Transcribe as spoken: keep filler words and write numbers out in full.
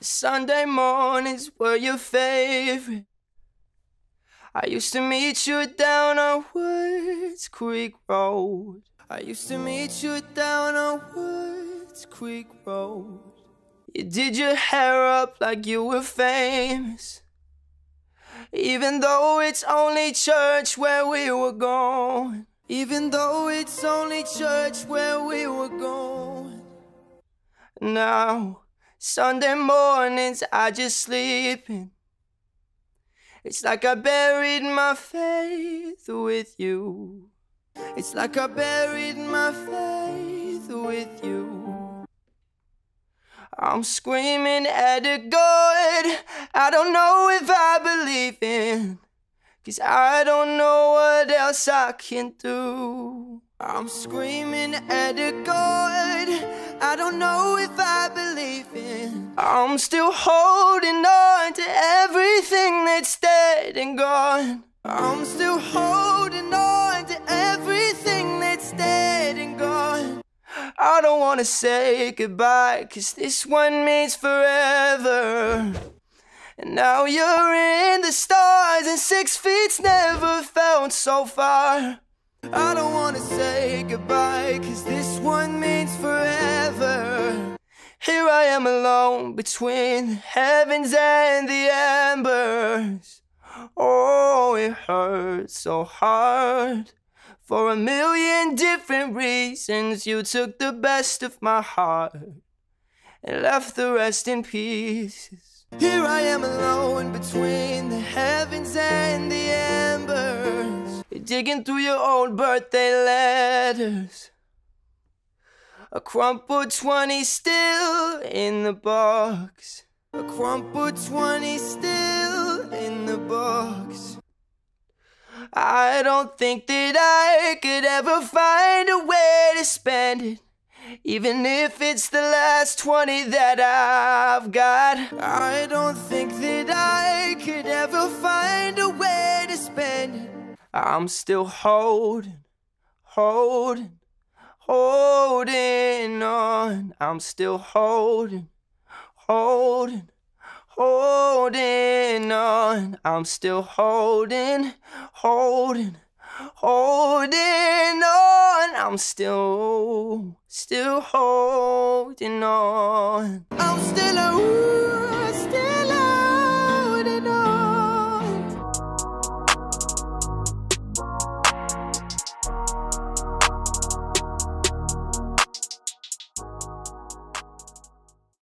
Sunday mornings were your favorite. I used to meet you down on Woods Creek Road. I used to meet you down on Woods Creek Road. You did your hair up like you were famous, even though it's only church where we were going. Even though it's only church where we were going. Now, Sunday mornings I just sleeping. It's like I buried my faith with you. It's like I buried my faith with you. I'm screaming at a God I don't know if I believe in, 'cause I don't know what else I can do. I'm screaming at a God I don't know if I believe in. I'm still holding on to everything that's dead and gone. I'm still holding on to everything that's dead and gone. I don't wanna say goodbye, 'cause this one means forever. And now you're in the stars, and six feet's never felt so far. I don't wanna say goodbye, 'cause this one means forever. Here I am alone between the heavens and the embers. Oh, it hurts so hard. For a million different reasons, you took the best of my heart and left the rest in pieces. Here I am alone between the heavens and the embers. Digging through your old birthday letters, a crumpled twenty still in the box. A crumpled twenty still in the box. I don't think that I could ever find a way to spend it, even if it's the last twenty that I've got. I don't think that I could ever find a way to spend it. I'm still holding, holding, holding on. I'm still holding, holding, holding on. I'm still holding, holding, holding on. I'm still, still holding on. I'm still a, still a